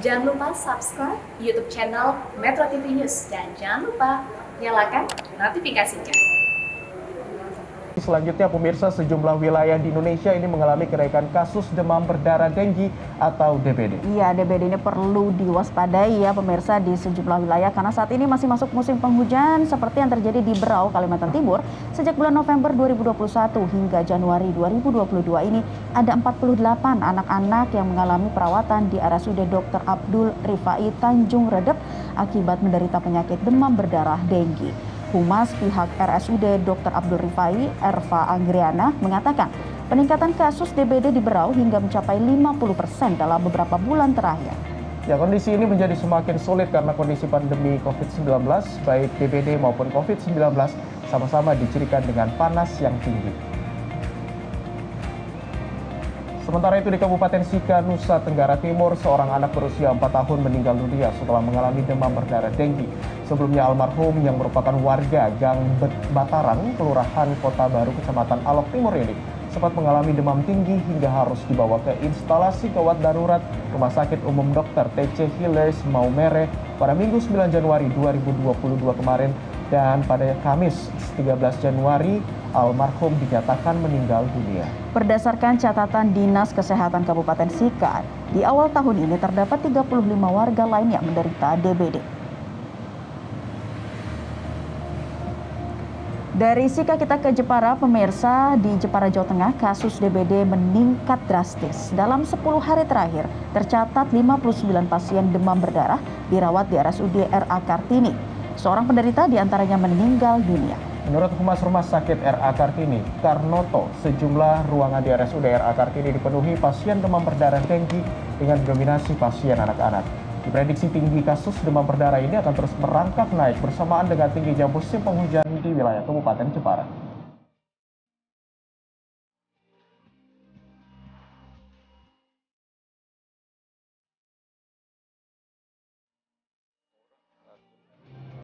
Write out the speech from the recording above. Jangan lupa subscribe YouTube channel Metro TV News dan jangan lupa nyalakan notifikasinya. Selanjutnya pemirsa, sejumlah wilayah di Indonesia ini mengalami kenaikan kasus demam berdarah denggi atau DBD. Iya, DBD ini perlu diwaspadai ya pemirsa di sejumlah wilayah karena saat ini masih masuk musim penghujan seperti yang terjadi di Berau, Kalimantan Timur. Sejak bulan November 2021 hingga Januari 2022 ini ada 48 anak-anak yang mengalami perawatan di RSUD Dr. Abdul Rivai Tanjung Redep akibat menderita penyakit demam berdarah denggi. Humas pihak RSUD Dr. Abdul Rivai, Erfa Angriana, mengatakan peningkatan kasus DBD di Berau hingga mencapai 50% dalam beberapa bulan terakhir. Ya, kondisi ini menjadi semakin sulit karena kondisi pandemi COVID-19, baik DBD maupun COVID-19 sama-sama dicirikan dengan panas yang tinggi. Sementara itu di Kabupaten Sikka, Nusa Tenggara Timur, seorang anak berusia 4 tahun meninggal dunia setelah mengalami demam berdarah denggi. Sebelumnya almarhum yang merupakan warga Gang Bataran, Kelurahan Kota Baru, Kecamatan Alok Timur ini sempat mengalami demam tinggi hingga harus dibawa ke instalasi gawat darurat Rumah Sakit Umum Dokter TC Hillers Maumere pada Minggu 9 Januari 2022 kemarin, dan pada Kamis 13 Januari almarhum dinyatakan meninggal dunia. Berdasarkan catatan Dinas Kesehatan Kabupaten Sikka, di awal tahun ini terdapat 35 warga lain yang menderita DBD. Dari Sikka kita ke Jepara, pemirsa. Di Jepara, Jawa Tengah, kasus DBD meningkat drastis. Dalam 10 hari terakhir, tercatat 59 pasien demam berdarah dirawat di RSUD R.A. Kartini. Seorang penderita diantaranya meninggal dunia. Menurut Humas Rumah Sakit R.A. Kartini, Karnoto, sejumlah ruangan di RSUD R.A. Kartini dipenuhi pasien demam berdarah denggi dengan dominasi pasien anak-anak. Diprediksi tinggi kasus demam berdarah ini akan terus merangkak naik bersamaan dengan tingginya musim penghujan di wilayah Kabupaten Jepara.